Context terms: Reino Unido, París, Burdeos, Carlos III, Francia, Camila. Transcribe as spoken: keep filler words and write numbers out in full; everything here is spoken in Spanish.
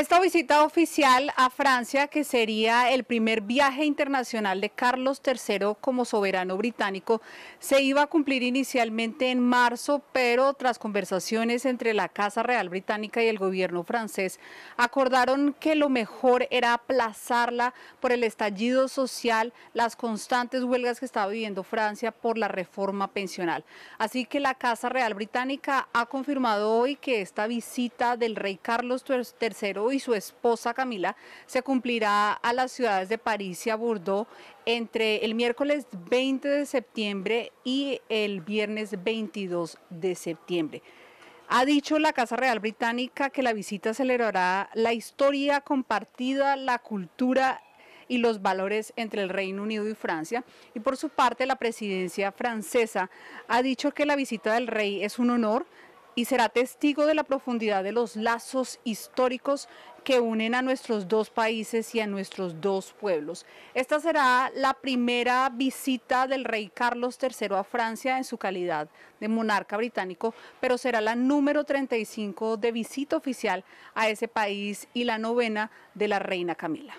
Esta visita oficial a Francia, que sería el primer viaje internacional de Carlos tercero como soberano británico, se iba a cumplir inicialmente en marzo, pero tras conversaciones entre la Casa Real Británica y el gobierno francés, acordaron que lo mejor era aplazarla por el estallido social, las constantes huelgas que estaba viviendo Francia por la reforma pensional. Así que la Casa Real Británica ha confirmado hoy que esta visita del rey Carlos tercero y su esposa Camila se cumplirá a las ciudades de París y a Burdeos entre el miércoles veinte de septiembre y el viernes veintidós de septiembre. Ha dicho la Casa Real Británica que la visita celebrará la historia compartida, la cultura y los valores entre el Reino Unido y Francia. Y por su parte, la presidencia francesa ha dicho que la visita del rey es un honor y será testigo de la profundidad de los lazos históricos que unen a nuestros dos países y a nuestros dos pueblos. Esta será la primera visita del rey Carlos tercero a Francia en su calidad de monarca británico, pero será la número treinta y cinco de visita oficial a ese país y la novena de la reina Camila.